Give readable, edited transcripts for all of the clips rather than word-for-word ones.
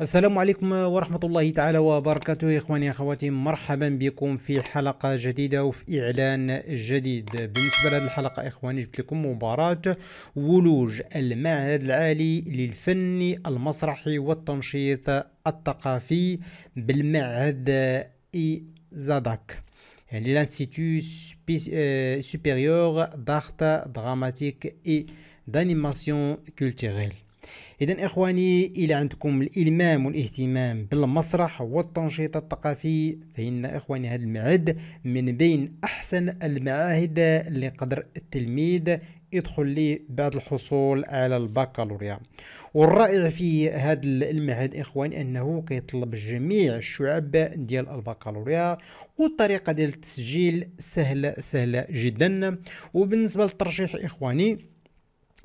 السلام عليكم ورحمة الله تعالى وبركاته. إخواني أخواتي، مرحبا بكم في حلقة جديدة وفي إعلان جديد. بالنسبة لهذه الحلقة إخواني جبت لكم مباراة ولوج المعهد العالي للفن المسرحي والتنشيط الثقافي بالمعهد إيزاداك، يعني الانستيتو سوبيريوغ داخت دراماتيك دانيماسيون كولتيريل. إذن إخواني، إلى عندكم الإلمام والاهتمام بالمسرح والتنشيط الثقافي، فإن إخواني هذا المعهد من بين أحسن المعاهد لقدر التلميذ يدخل لي بعد الحصول على البكالوريا. والرائع في هذا المعهد إخواني أنه كيطلب جميع الشعب ديال البكالوريا، والطريقة ديال التسجيل سهلة جدا. وبالنسبة للترشيح إخواني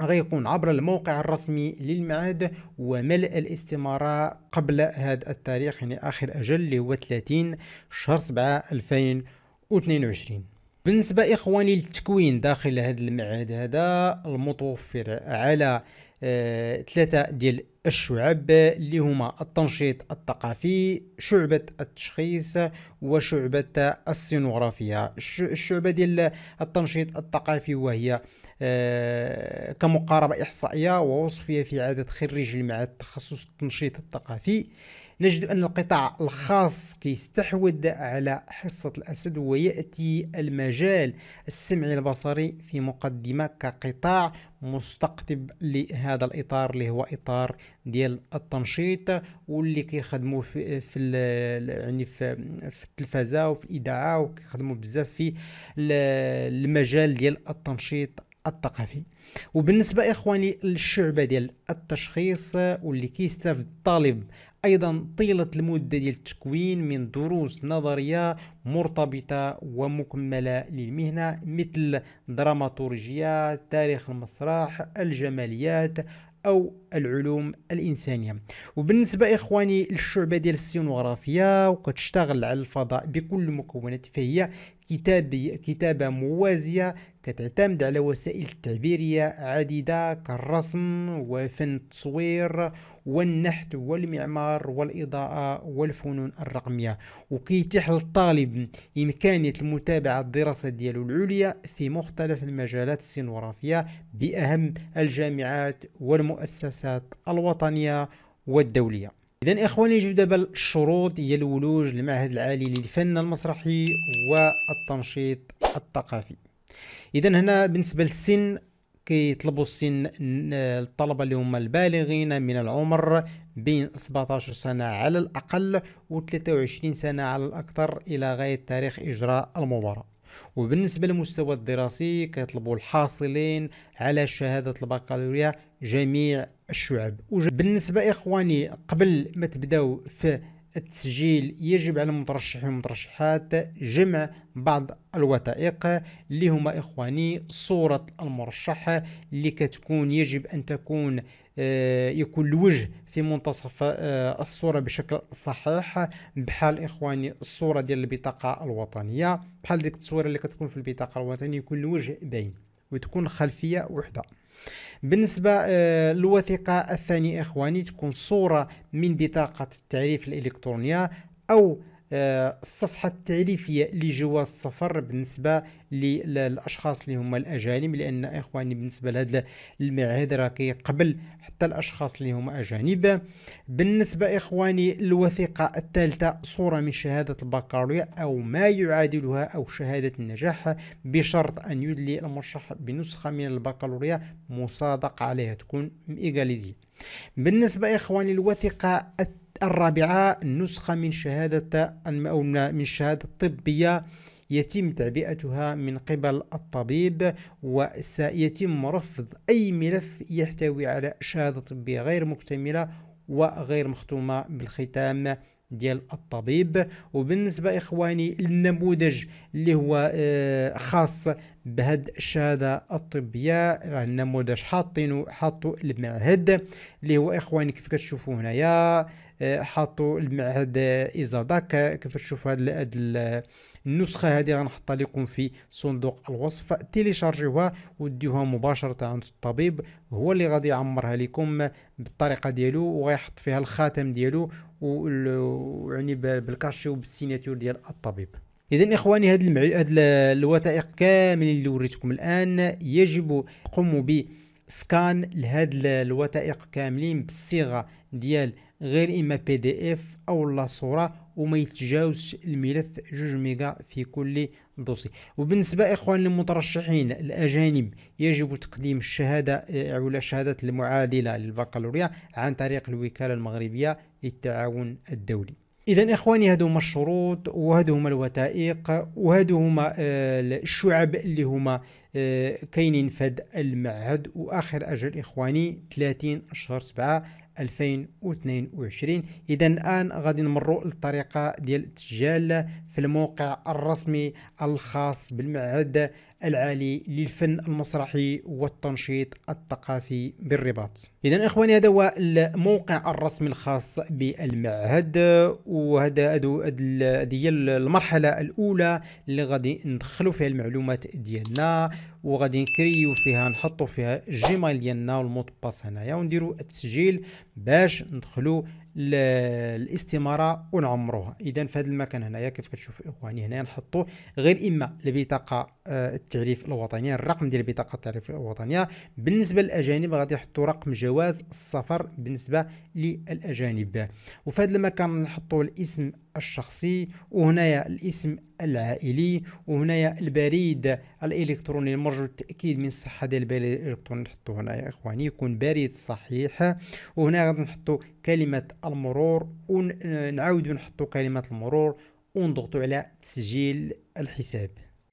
غيكون عبر الموقع الرسمي للمعهد وملء الاستمارة قبل هذا التاريخ، يعني آخر أجل اللي هو 30/7/2022. بالنسبة إخواني للتكوين داخل هذا المعهد، هذا المتوفر على 3 ديال الشعب اللي هما التنشيط الثقافي، شعبة التشخيص، وشعبة السينوغرافيا. الشعبة ديال التنشيط الثقافي وهي كمقاربة إحصائية ووصفية في عدد خريج المعهد تخصص التنشيط الثقافي، نجد أن القطاع الخاص كيستحوذ على حصة الأسد، ويأتي المجال السمعي البصري في مقدمة كقطاع مستقطب لهذا الإطار اللي هو إطار ديال التنشيط، واللي كيخدموا في التلفزة وفي الإذاعة، وكيخدموا بزاف في المجال ديال التنشيط الثقافي. وبالنسبة إخواني للشعبة ديال التشخيص، واللي كيستافد الطالب أيضا طيلة المدة ديال التكوين من دروس نظرية مرتبطة ومكملة للمهنة، مثل دراماتورجيا، تاريخ المسرح، الجماليات، أو العلوم الإنسانية. وبالنسبة إخواني للشعبة ديال السينوغرافيا، وكتشتغل على الفضاء بكل مكونات، فهي كتابة موازية كتعتمد على وسائل تعبيرية عديدة كالرسم وفن التصوير والنحت والمعمار والإضاءة والفنون الرقمية، وكيتيح للطالب إمكانية المتابعة الدراسة ديالو العليا في مختلف المجالات السينوغرافية بأهم الجامعات والمؤسسات الوطنية والدولية. إذن إخواني، نجيو دابا الشروط ديال الولوج للمعهد العالي للفن المسرحي والتنشيط الثقافي. إذن هنا بالنسبة للسن، كيطلبوا السن الطلبة اللي هما البالغين من العمر بين 17 سنة على الأقل و 23 سنة على الأكثر إلى غاية تاريخ إجراء المباراة. وبالنسبة للمستوى الدراسي، كيطلبوا الحاصلين على شهادة البكالوريا جميع الشعب. وبالنسبة إخواني قبل ما تبداو في التسجيل، يجب على المترشحين والمترشحات جمع بعض الوثائق اللي هما إخواني صورة المرشح اللي كتكون يجب أن تكون يكون الوجه في منتصف الصورة بشكل صحيح، بحال إخواني الصورة ديال البطاقة الوطنية، بحال ديك التصويرة اللي كتكون في البطاقة الوطنية، يكون الوجه باين وتكون خلفية وحدة. بالنسبة للوثيقة الثانية إخواني، تكون صورة من بطاقة التعريف الإلكترونية أو الصفحة التعريفية اللي جواز السفر بالنسبة للأشخاص اللي هما الأجانب، لأن إخواني بالنسبة لهذا المعهد راه كيقبل حتى الأشخاص اللي هما أجانب. بالنسبة إخواني الوثيقة الثالثة، صورة من شهادة البكالوريا أو ما يعادلها أو شهادة النجاح، بشرط أن يدلي المرشح بنسخة من البكالوريا مصادق عليها، تكون إيغاليزي. بالنسبة إخواني الوثيقة الرابعة، نسخة من شهادة أو من شهادة طبية يتم تعبئتها من قبل الطبيب، وسيتم رفض أي ملف يحتوي على شهادة طبية غير مكتملة وغير مختومة بالختام ديال الطبيب. وبالنسبة إخواني للنموذج اللي هو خاص بهاد الشهاده الطبيه عندنا نموذج حاطو المعهد اللي هو اخواني كيف كتشوفوا هنايا، حاطو المعهد إيزاداك كيف تشوفوا هاد النسخه هذه غنحطها لكم في صندوق الوصف، تيليشارجيوها وديوها مباشره عند الطبيب، هو اللي غادي يعمرها لكم بالطريقه ديالو وغيحط فيها الخاتم ديالو ويعني بالكاشي وبالسيناتور ديال الطبيب. اذا اخواني هاد الوثائق كاملين اللي وريتكم الان يجب تقوموا بسكان لهاد الوثائق كاملين بالصيغه ديال غير اما بي دي اف او لا صوره، وما يتجاوزش الملف 2 ميجا في كل دوسي. وبالنسبه اخوان للمترشحين الاجانب يجب تقديم الشهاده او شهاده المعادله للبكالوريا عن طريق الوكاله المغربيه للتعاون الدولي. اذا اخواني هادو هما الشروط وهادو هما الوثائق وهادو هما الشعب اللي هما كاينين فهاد المعهد، واخر اجل اخواني 30/7/2022. اذا الان غادي نمروا للطريقه ديال التسجيل في الموقع الرسمي الخاص بالمعهد العالي للفن المسرحي والتنشيط الثقافي بالرباط. اذا اخواني هذا هو الموقع الرسمي الخاص بالمعهد، وهذا هي المرحله الاولى اللي غادي ندخلوا فيها المعلومات ديالنا وغادي نكريو فيها، نحطوا فيها الجيميل ديالنا والمود باس هنايا ونديروا التسجيل باش ندخلوا الاستماره ونعمروها. اذا في هذا المكان هنايا كيف كتشوفوا اخواني هنا نحطوا غير اما البطاقه التعريف الوطنيه، الرقم ديال بطاقه التعريف الوطنيه، بالنسبه للاجانب غادي يحطوا رقم جواز السفر بالنسبه للاجانب، وفي هذا المكان نحطوا الاسم الشخصي وهنايا الاسم العائلي وهنايا البريد الالكتروني المرجو التاكيد من الصحه ديال البريد الالكتروني نحطوه هنايا اخواني يكون بريد صحيح، وهنا غادي نحطوا كلمه المرور ونعاودوا نحطوا كلمه المرور ونضغطوا على تسجيل الحساب.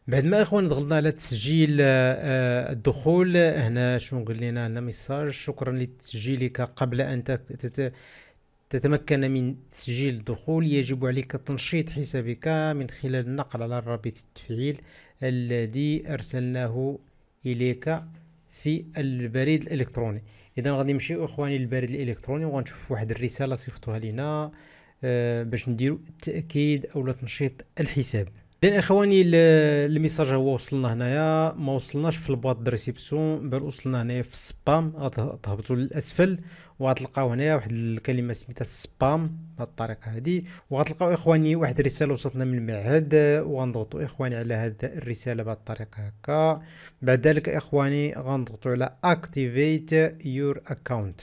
بعد ما اخوان ضغطنا على تسجيل الدخول هنا شنو قال لنا؟ هنا ميساج شكرا لتسجيلك قبل ان تتمكن من تسجيل الدخول يجب عليك تنشيط حسابك من خلال النقر على رابط التفعيل الذي أرسلناه إليك في البريد الإلكتروني. إذا غادي نمشيو إخواني للبريد الإلكتروني وغنشوف واحد الرسالة صيفطوها لينا باش نديرو التأكيد أو تنشيط الحساب. إذا إخواني الميساج هو وصلنا هنايا، ما وصلناش في الباط دريسيبسيون بل وصلنا هنايا في السبام، غتهبطوا للأسفل وغتلقاو هنايا واحد الكلمه سميتها سبام بهذه الطريقه هذه، وغتلقاو اخواني واحد الرساله وصلتنا من المعهد وغنضغطوا اخواني على هذه الرساله بهذه الطريقه هكا. بعد ذلك اخواني غنضغطوا على اكتيفيت يور اكاونت،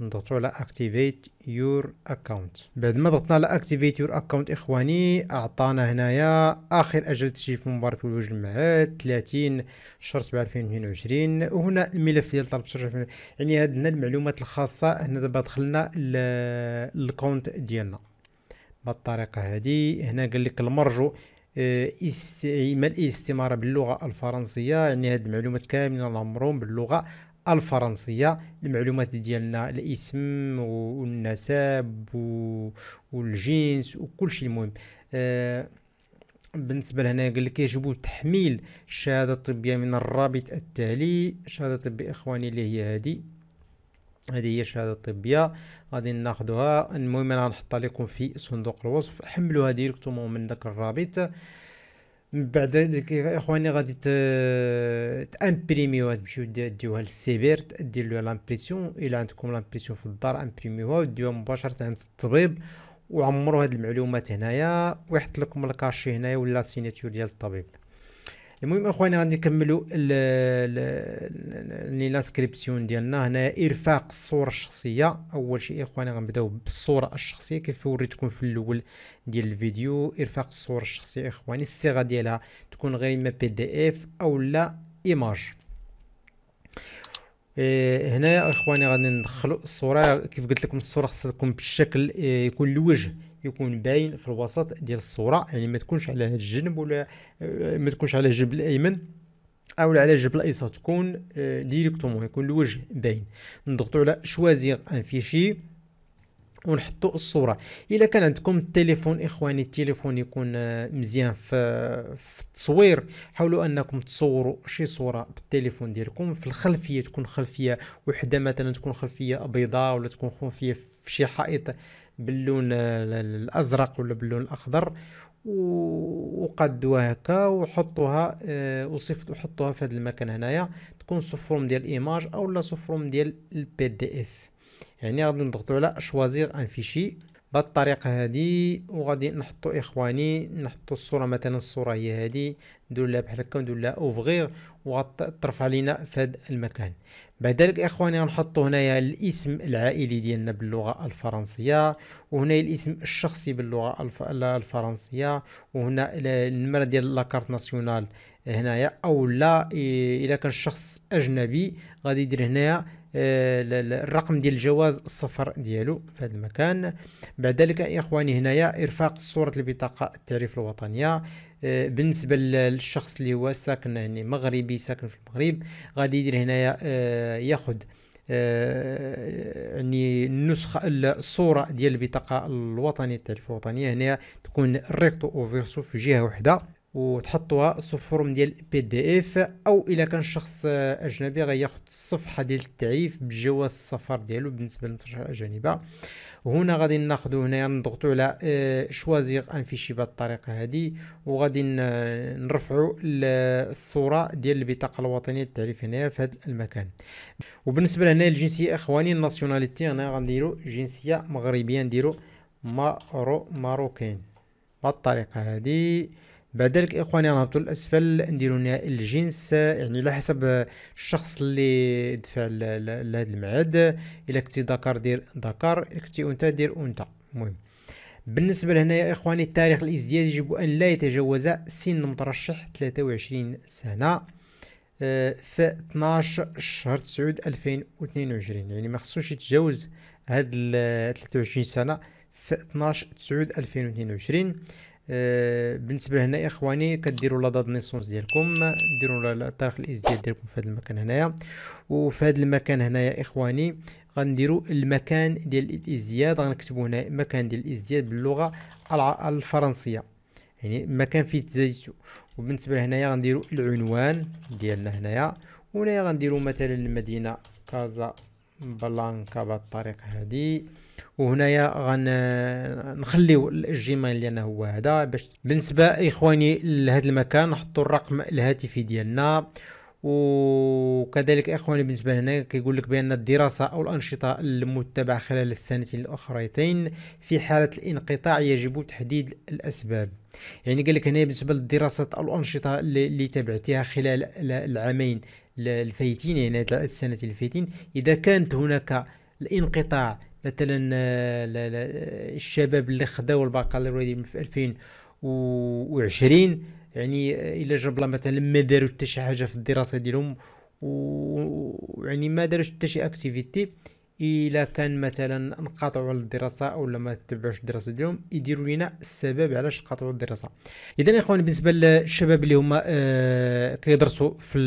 نضغطوا على اكتيفيت يور اكاونت. بعد ما ضغطنا على اكتيفيت يور اكاونت اخواني اعطانا هنايا اخر اجل تسجيل في مبارك الوجه المعهد 30/7/2022، وهنا الملف ديال طلب الترشح، يعني هادنا المعلومات الخاصه. هنا دابا دخلنا الكونت ديالنا بالطريقه هذه، هنا قال لك المرجو ملء استماره باللغه الفرنسيه، يعني هاد المعلومات كاملين نعمروهم باللغه الفرنسيه، المعلومات ديالنا الاسم والنسب والجنس وكل شيء المهم. بالنسبه لهنا قال لك يجب تحميل الشهاده الطبيه من الرابط التالي، شهاده طبيه اخواني اللي هي هذه هي الشهاده الطبيه غادي ناخذوها، المهم انا غنحطها لكم في صندوق الوصف، حملوها ديريكتومون من داك الرابط. من بعد ذلك اخواني غادي تامبريميوها تمشيو ديوها للسيبير دير له لامبريسيون، الا عندكم لامبريسيون في الدار امبريميوها وديوها مباشره عند الطبيب وعمروا هاد المعلومات هنايا ويحط لكم الكاشي هنايا ولا سيناتور ديال الطبيب. المهم اخواني غادي نكملوا الانسكريبسيون ديالنا، هنا ارفاق الصوره الشخصيه. اول شيء اخواني غنبداو بالصوره الشخصيه كيف وريتكم في الاول ديال الفيديو، ارفاق الصوره الشخصيه اخواني الصيغه ديالها تكون غير اما بي دي اف او لا ايماج. هنا اخواني غادي ندخلوا الصوره كيف قلت لكم، الصوره خاصها تكون بالشكل يكون الوجه يكون باين في الوسط ديال الصوره، يعني ما تكونش على هذا الجنب ولا ما تكونش على الجنب الايمن او على الجنب الايسر، تكون ديريكتومون يكون الوجه باين. نضغطوا على شوازير ان فيشي ونحطوا الصوره. الا كان عندكم التليفون اخواني، التليفون يكون مزيان في التصوير، حاولوا انكم تصوروا شي صوره بالتليفون ديالكم، في الخلفيه تكون خلفيه وحده، مثلا تكون خلفيه بيضاء ولا تكون خلفيه في شي حائط باللون الازرق ولا باللون الاخضر، وقدوها هكا وحطوها وصفت وحطوها في هذا المكان هنايا، تكون صفروم ديال الايماج اولا صفروم ديال البي دي اف. يعني غادي نضغطوا على شوازير ان فيشي بهذه الطريقه هذه، وغادي نحطوا اخواني نحطوا الصوره، مثلا الصوره هي هذه، ندير لها بحال هكا وندير لها اوفغيغ وغترفع لينا في هذا المكان. بعد ذلك اخواني غنحطوا هنايا الاسم العائلي ديالنا باللغه الفرنسيه، وهنا الاسم الشخصي باللغه الفرنسيه، وهنا النمره ديال لاكارت ناسيونال هنايا، او لا الا كان شخص اجنبي غادي يدير هنايا الرقم ديال الجواز السفر ديالو في هذا المكان. بعد ذلك يا اخواني هنايا ارفاق صوره البطاقه التعريف الوطنيه بالنسبه للشخص اللي هو ساكن يعني مغربي ساكن في المغرب، غادي يدير هنايا ياخذ يعني النسخه الصوره ديال البطاقه الوطنيه التعريف الوطنيه، هنا تكون ريكتو او فيرسو في جهه واحده وتحطوها صفورم ديال بي دي اف، او الا كان شخص اجنبي غياخد الصفحه ديال التعريف بجواز السفر ديالو بالنسبه للمترجمه الاجانبه. هنا غادي ناخذو هنايا نضغطو على شوازير ان فيشي بهذه الطريقه هذه، وغادي نرفعو الصوره ديال البطاقه الوطنيه التعريف هنايا في هذا المكان. وبالنسبه لهنا الجنسيه اخواني الناسيوناليتي، هنا غنديرو جنسيه مغربيه، نديرو ماروكين بهذه الطريقه هذه. بعد ذلك اخواني غنهبطوا للاسفل نديروا هنا الجنس، يعني على حسب الشخص اللي دفع لهذا الميعاد، الا كنتي ذكر دير ذكر، الا كنتي انثى دير انثى. المهم بالنسبه لهنايا اخواني التاريخ الازدياد يجب ان لا يتجاوز سن المترشح 23 سنه في 12 شهر 9 2022، يعني ما خصوش يتجاوز هاد 23 سنه في 12 9 2022. بالنسبه هنا اخواني كديروا لا داد نيسونس ديالكم، ديروا تاريخ الازدياد ديالكم في هذا المكان هنايا، وفي هذا المكان هنايا اخواني غنديروا المكان ديال الازدياد، غنكتبوا هنا مكان ديال الازدياد باللغه الفرنسيه، يعني مكان فيه تزايدتو. وبالنسبه هنايا غنديروا العنوان ديالنا هنايا، وهنايا غنديروا مثلا المدينه كازا بلانكا بهذه الطريقه هذه، وهنايا غنخليو الجيميل ديالنا هو هذا. باش بالنسبه اخواني لهذا المكان نحطوا الرقم الهاتفي ديالنا. وكذلك اخواني بالنسبه لهنا كيقول لك بان الدراسه او الانشطه المتبعه خلال السنتين الاخريتين في حاله الانقطاع يجب تحديد الاسباب، يعني قال لك هنا بالنسبه للدراسات او الانشطه اللي تبعتيها خلال العامين الفايتين، يعني السنتين الفايتين، اذا كانت هناك الانقطاع، مثلا الشباب اللي خداو البكالوريا في 2020 يعني الى جبله مثلا ما داروا حتى شي حاجه في الدراسه ديالهم، ويعني ما داروا حتى شي اكتيفيتي، الى كان مثلا انقطعوا على الدراسه او ما تبعوش الدراسه ديالهم يديروا لنا السبب علاش قطعوا الدراسه. اذا اخواني بالنسبه للشباب اللي هما كيدرسوا في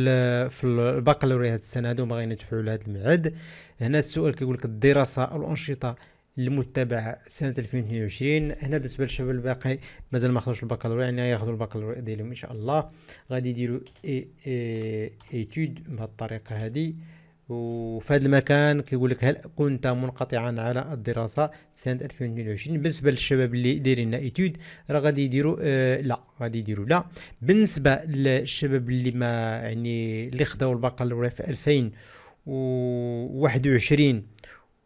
البكالوريا هذه السنه هذو ما غيندفعوا لهذا الميعاد، هنا السؤال كيقول لك الدراسه او الانشطه المتبعه سنه 2022. هنا بالنسبه للشباب الباقي مازال ما خدوش البكالوريا، يعني ياخذوا البكالوريا ديالهم ان شاء الله، غادي يديروا ايتود بهذه الطريقه هذه. وفي هذا المكان كيقول لك هل كنت منقطعا على الدراسه سنه 2022؟ بالنسبه للشباب اللي دايرين ايتود راه غادي يديروا لا، غادي يديروا لا. بالنسبه للشباب اللي ما يعني اللي خداو البكالوريا في 2021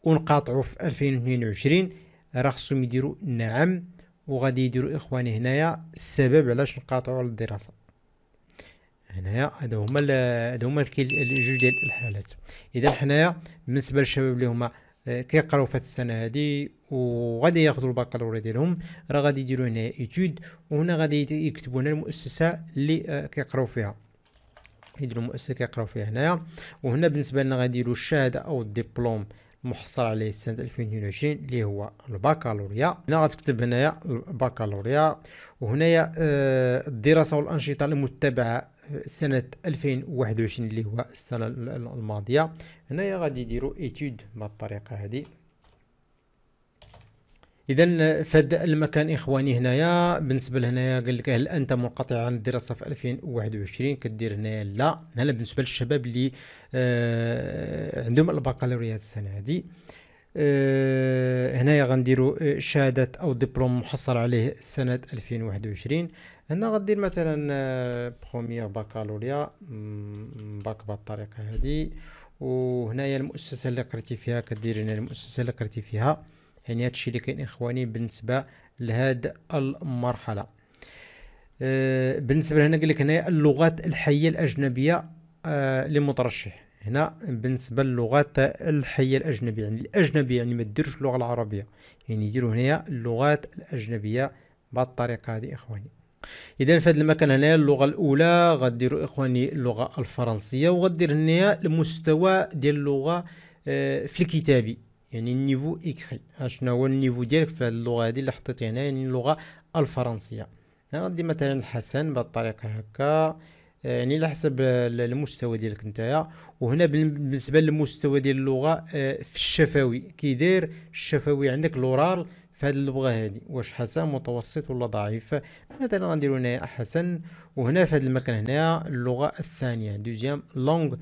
ونقاطعوا في 2022 راه خصهم يديروا نعم، وغادي يديروا اخواني هنايا السبب علاش نقاطعوا على الدراسه هنايا. هذا هما الجوج ديال الحالات. اذا حنايا بالنسبه للشباب اللي هما كيقراو في هذه السنه هذه وغادي ياخذوا البكالوريا ديالهم راه غادي يديروا هنا ايتود، وهنا غادي يكتبوا هنا المؤسسه اللي كيقراو فيها، يديروا المؤسسه كيقراو فيها هنايا. وهنا بالنسبه لنا غادي يديروا الشهاده او الدبلوم المحصل عليه سنه 2022 اللي هو البكالوريا، هنا غتكتب هنايا البكالوريا. وهنايا الدراسه والانشطه المتبعه سنه 2021 اللي هو السنه الماضيه، هنايا غادي يديروا ايتود بهذه الطريقه هذه. اذا فهاد المكان اخواني هنايا بالنسبه لهنايا قال لك هل انت منقطع عن الدراسه في 2021 كدير هنايا؟ لا. هنا بالنسبه للشباب اللي عندهم البكالوريا السنه هذه هنايا غنديروا شهاده او دبلوم محصل عليه سنه 2021. هنا غندير مثلا برومير باكالوريا باك بالطريقه هذه، وهنايا المؤسسه اللي قريتي فيها كدير هنا المؤسسه اللي قريتي فيها. يعني هادشي اللي كاين اخواني بالنسبه لهاد المرحله. بالنسبه لهنا قال لك هنايا اللغات الحيه الاجنبيه لمترشح. هنا بالنسبه للغات الحيه الاجنبيه يعني الاجنبيه يعني ما ديروش اللغه العربيه، يعني يديروا هنايا اللغات الاجنبيه بهاد الطريقه هادي اخواني. اذا في هاد المكان هنايا اللغه الاولى غديروا اخواني اللغه الفرنسيه، وغدير هنايا المستوى ديال اللغه في الكتابي يعني النيفو اكري، شنو هو النيفو ديالك في هاد اللغه هادي اللي حطيتي هنا يعني اللغه الفرنسيه. انا غدي مثلا الحسن بهاد الطريقه هكا يعني على حسب المستوى ديالك نتايا. وهنا بالنسبه للمستوى ديال اللغه في الشفوي كيداير الشفوي عندك لورال في هذه اللغه هذه واش حسن متوسط ولا ضعيف. مثلا غنديروا هنا حسن، وهنا في هذا المكان هنا اللغه الثانيه دوزيام لونغ.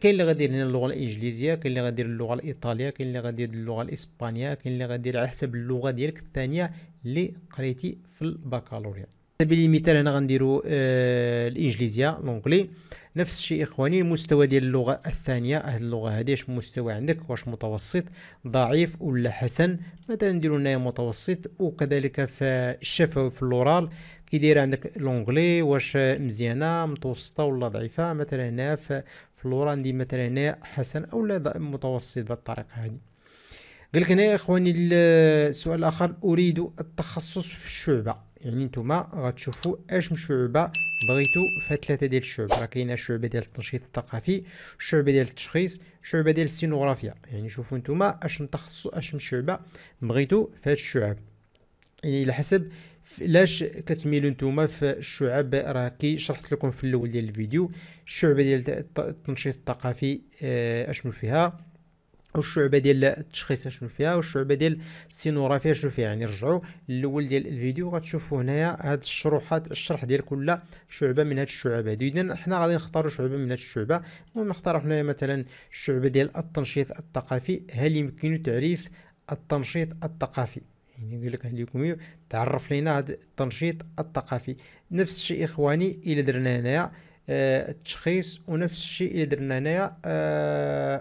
كاين اللي غادير هنا اللغه الانجليزيه، كاين اللي غادير اللغه الايطاليه، كاين اللي غادير اللغه الاسبانيه، كاين اللي غادير على حسب اللغه ديالك الثانيه اللي قريتي في البكالوريا. على سبيل المثال هنا غنديرو الانجليزيه لونغلي نفس الشيء اخواني. المستوى ديال اللغه الثانيه هاد اللغه هادي اش مستوى عندك، واش متوسط ضعيف ولا حسن. مثلا نديرو هنايا متوسط، وكذلك في الشفوي في اللورال كيداير عندك لونغلي واش مزيانه متوسطه ولا ضعيفه. مثلا هنا في اللورال ندير مثلا هنا حسن اولا متوسط بهاد الطريقه هادي. قال لك هنايا اخواني السؤال الاخر اريد التخصص في الشعبه، يعني نتوما غتشوفوا اش من شعبه بغيتو في ثلاثه ديال الشعب. راه كاينه الشعبه ديال التنشيط الثقافي، الشعبه ديال التشخيص، الشعبه ديال السينوغرافيا. يعني شوفوا نتوما اش من تخصص اش من شعبه بغيتو في هاد الشعب، يعني على حسب لاش كتميلوا نتوما في الشعب. راه كي شرحت لكم في الاول ديال الفيديو الشعبه ديال التنشيط الثقافي اشنو فيها، والشعبه ديال التشخيص شنو فيها، والشعبه ديال السينوغرافيا شنو فيها. يعني رجعوا الاول ديال الفيديو غتشوفوا هنايا هاد الشروحات الشرح ديال كل شعبه من هاد الشعب هادو. اذا حنا غادي نختاروا شعبه من هاد الشعبه. المهم نختاروا هنايا مثلا الشعبه ديال التنشيط الثقافي. هل يمكن تعريف التنشيط الثقافي؟ يعني يقول لك هل يمكن تعرف لينا هاد التنشيط الثقافي. نفس الشيء اخواني الا درنا هنايا التشخيص، ونفس الشيء الا درنا هنايا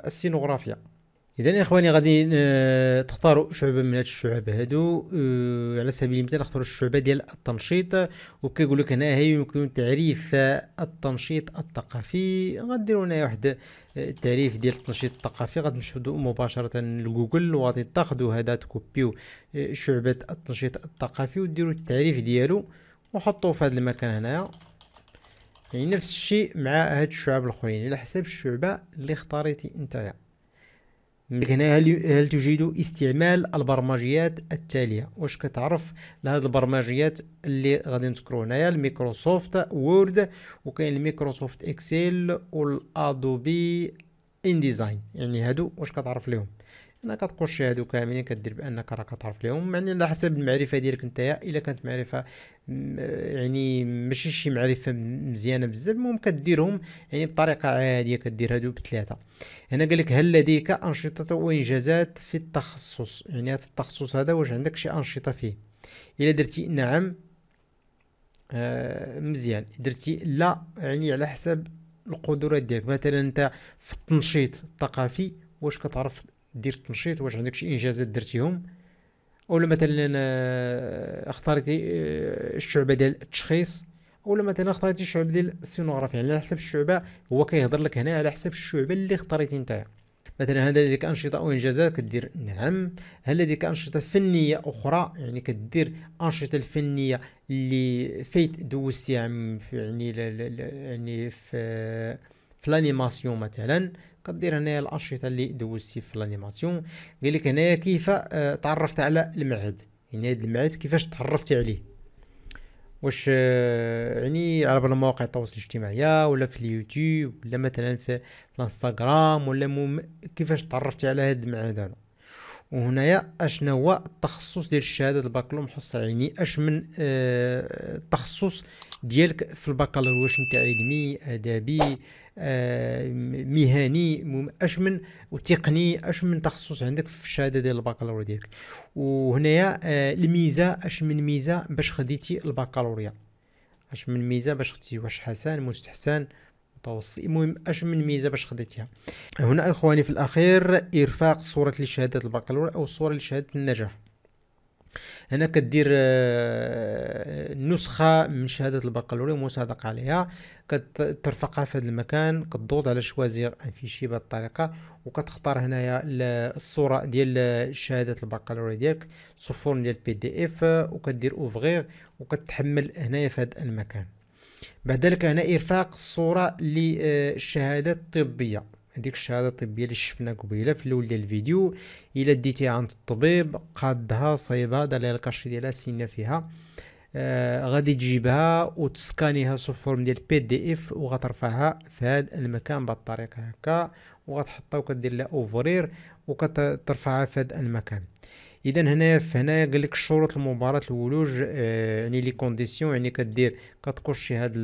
السينوغرافيا. اذا اخواني غادي تختاروا شعبه من هاد الشعب هادو. على سبيل المثال اختاروا الشعبه ديال التنشيط، وكيقول لك هنا هي يمكن تعريف التنشيط الثقافي. غنديروا هنا واحد التعريف ديال التنشيط الثقافي، غتمشيو مباشره لجوجل وغادي تاخذوا هذا تكوبيو شعبه التنشيط الثقافي وديروا التعريف ديالو وحطوه في هذا المكان هنايا. يعني نفس الشيء مع هاد الشعب الاخرين على حسب الشعبه اللي اختاريتي نتايا. هنا هل تجيد استعمال البرمجيات التالية؟ واش كتعرف لهاد البرمجيات اللي غادي نذكرو هنايا؟ الميكروسوفت وورد، وكاين الميكروسوفت اكسل، والادوبي ان ديزاين. يعني هادو واش كتعرف ليهم؟ انا كتقولشي هادو كاملين كدير بانك راه كتعرف ليهم. يعني على حسب المعرفه ديالك نتايا، الا كانت معرفه يعني ماشي شي معرفه مزيانه بزاف المهم كديرهم يعني بطريقه عاديه. كدير هادو بثلاثه. هنا قال لك هل لديك انشطه وانجازات في التخصص؟ يعني هاد التخصص هذا واش عندك شي انشطه فيه؟ الا درتي نعم مزيان، درتي لا يعني على حسب القدرات ديالك. مثلا انت في التنشيط الثقافي واش كتعرف دير التنشيط؟ واش عندك شي انجازات درتيهم؟ اولا مثلا اختاريتي الشعبه ديال التشخيص، اولا مثلا اختاريتي الشعبه ديال السينوغرافيا. يعني على حسب الشعبه، هو كيهضر لك هنا على حسب الشعبه اللي اختاريتي نتايا. مثلا هذا لديك انشطه او انجازات كدير نعم. هل لديك انشطه فنيه اخرى؟ يعني كدير انشطه الفنيه اللي فايت دوزتي يعني يعني في الانيماسيون مثلا كدير هنايا الانشطه اللي دوزتي في الانيماسيون. قال لك هنايا كيف تعرفت على المعهد؟ يعني هذا المعهد كيفاش تعرفتي عليه؟ واش يعني على مواقع التواصل الاجتماعي ولا في اليوتيوب ولا مثلا في الانستغرام ولا كيفاش تعرفتي على هذا المعهد هذا؟ وهنايا اشنا هو التخصص ديال الشهاده البكالوريا محصل يعني اش من التخصص ديالك في البكالوريا، واش انت علمي ادبي مهني اش من وتقني اش من تخصص عندك في الشهاده ديال البكالوريا ديالك. وهنايا الميزه اش من ميزه باش خديتي البكالوريا، اش من ميزه باش خديتي، واش حسن مستحسن متوسط، المهم اش من ميزه باش خديتيها. هنا اخواني في الاخير ارفاق صوره لشهاده البكالوريا او صوره لشهاده النجاح. هنا كدير نسخه من شهاده البكالوريا مصادق عليها، كترفقها في هذا المكان، كتضغط على شوازير ان فيشي بهذه الطريقه، وكتختار هنايا الصوره ديال شهاده البكالوريا ديالك صفور ديال بي دي اف، وكدير اوفغيغ وكتحمل هنايا في هذا المكان. بعد ذلك هنا ارفاق الصوره للشهاده الطبيه، هذيك الشهاده الطبيه اللي شفنا قبيله في الاول ديال الفيديو، الا ديتيها عند الطبيب قادها صايبها دار لها الكاشي ديالها سينا فيها، غادي تجيبها وتسكانيها سو فورم ديال بي دي اف وغترفعها في هذا المكان بهذه الطريقه هكا، وغتحطها وكدير لها اوفرير وكترفعها في هذا المكان. اذا هنايا فهنايا قال لك الشروط لمباراه الولوج، يعني لي كونديسيون، يعني كدير كتكوشي هاد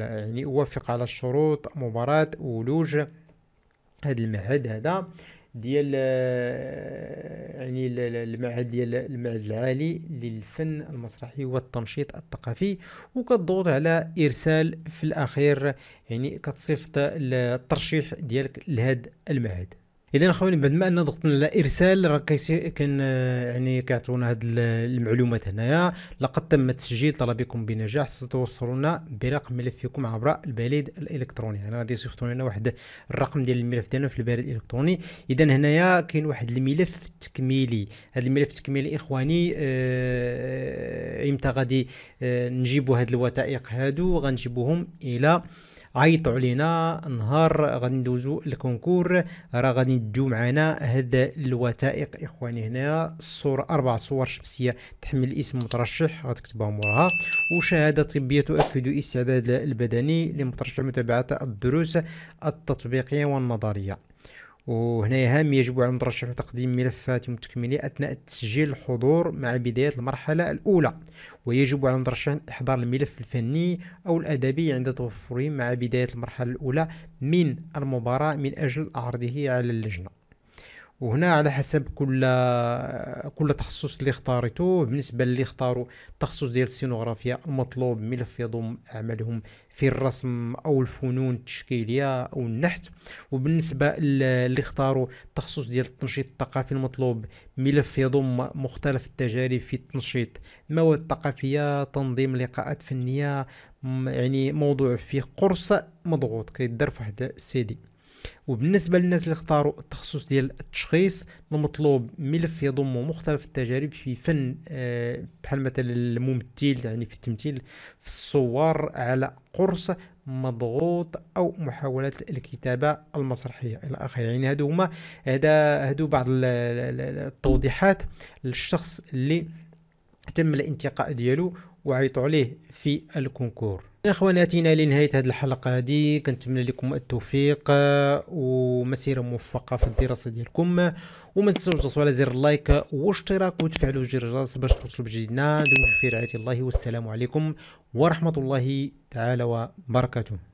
يعني وافق على الشروط مباراه ولوج هاد المعهد هذا ديال يعني المعهد ديال المعهد العالي للفن المسرحي والتنشيط الثقافي، وكتضغط على ارسال في الاخير، يعني كتصيفط الترشيح ديالك لهاد المعهد. اذا اخواني بعد ما ان ضغطنا على ارسال راه كان يعني كيعطيونا هاد المعلومات هنايا. لقد تم تسجيل طلبكم بنجاح، ستوصلونا برقم ملفكم عبر البريد الالكتروني. يعني غادي يصيفطوا لنا واحد الرقم ديال الملف ديالنا في البريد الالكتروني. اذا هنايا كاين واحد الملف تكميلي، هاد الملف التكميلي اخواني امتى غادي نجيبوا هاد الوثائق هادو؟ غنجيبوهم الى عيطوا علينا نهار غادي ندوزو الكونكور، راه غادي نديو معنا هاد الوثائق اخواني. هنا الصوره 4 صور شمسيه تحمل اسم مترشح غتكتبها موراها، وشهاده طبيه تؤكد الاستعداد البدني لمترشح لمتابعه الدروس التطبيقيه والنظريه. وهنا هام يجب على المترشح تقديم ملفات متكمله اثناء التسجيل الحضور مع بدايه المرحله الاولى، ويجب على المترشح احضار الملف الفني او الادبي عند توفره مع بدايه المرحله الاولى من المباراه من اجل عرضه على اللجنه. وهنا على حسب كل تخصص اللي اختارته. بالنسبه اللي اختاروا التخصص ديال السينوغرافيا المطلوب ملف يضم اعمالهم في الرسم او الفنون التشكيليه او النحت، وبالنسبه اللي اختاروا التخصص ديال التنشيط الثقافي المطلوب ملف يضم مختلف التجارب في التنشيط، مواد ثقافيه، تنظيم لقاءات فنيه، يعني موضوع فيه قرص مضغوط كيدار في واحد السيدي. وبالنسبه للناس اللي اختاروا التخصص ديال التشخيص المطلوب ملف يضم مختلف التجارب في فن، بحال مثلا الممثل يعني في التمثيل، في الصور على قرص مضغوط، او محاولات الكتابه المسرحيه الى اخره. يعني هادو بعض التوضيحات للشخص اللي تم الانتقاء ديالو وعيطوا عليه في الكونكور. اخواني اتينا لنهايه هذه الحلقه هذه، كنتمنى لكم التوفيق ومسيره موفقه في الدراسه ديالكم، وما تنساوش تضغطوا على زر اللايك والاشتراك وتفعلوا زر الجرس باش توصلوا بجديدنا. دمتم في رعايه الله، والسلام عليكم ورحمه الله تعالى وبركاته.